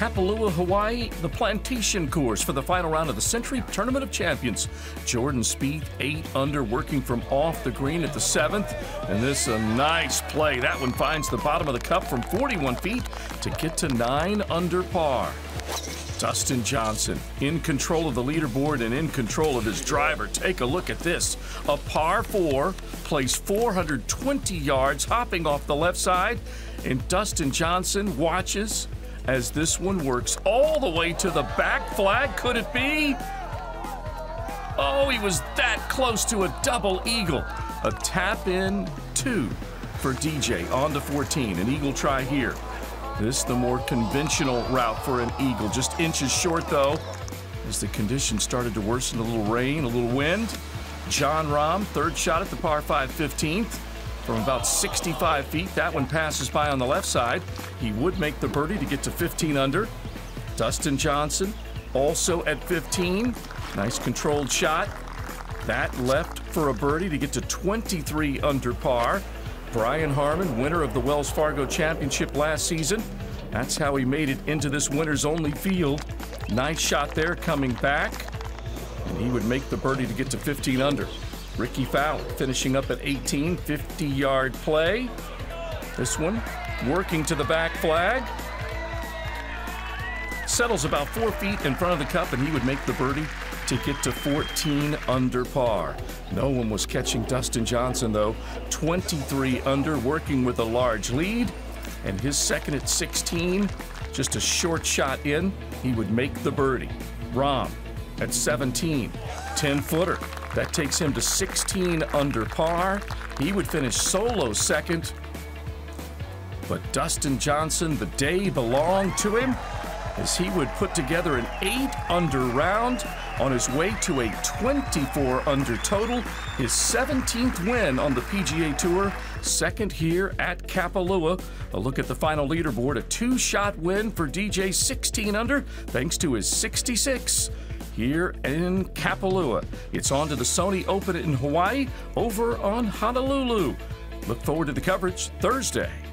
Kapalua, Hawaii, the Plantation Course for the final round of the Sentry Tournament of Champions. Jordan Spieth, 8 under, working from off the green at the 7th. And this a nice play. That one finds the bottom of the cup from 41 feet to get to 9 under par. Dustin Johnson in control of the leaderboard and in control of his driver. Take a look at this. A par 4, plays 420 yards, hopping off the left side. And Dustin Johnson watches as this one works all the way to the back flag. Could it be? Oh, he was that close to a double eagle. A tap in 2 for DJ on to 14. An eagle try here. This the more conventional route for an eagle. Just inches short, though, as the conditions started to worsen. A little rain, a little wind. Jon Rahm, 3rd shot at the par 5 15th from about 65 feet. That one passes by on the left side. He would make the birdie to get to 15 under. Dustin Johnson also at 15. Nice controlled shot. That left for a birdie to get to 23 under par. Brian Harmon, winner of the Wells Fargo Championship last season. That's how he made it into this winner's only field. Nice shot there coming back. And he would make the birdie to get to 15 under. Ricky Fowler finishing up at 18, 50-yard play. This one working to the back flag. Settles about 4 feet in front of the cup, and he would make the birdie to get to 14 under par. No one was catching Dustin Johnson, though. 23 under, working with a large lead, and his second at 16, just a short shot in, he would make the birdie. Rahm at 17, 10-footer. That takes him to 16 under par. He would finish solo 2nd, but Dustin Johnson, the day belonged to him, as he would put together an 8-under round on his way to a 24-under total, his 17th win on the PGA Tour, 2nd here at Kapalua. A look at the final leaderboard, a 2-shot win for DJ, 16-under, thanks to his 66. Here in Kapalua, it's on to the Sony Open in Hawaii over on Honolulu. Look forward to the coverage Thursday.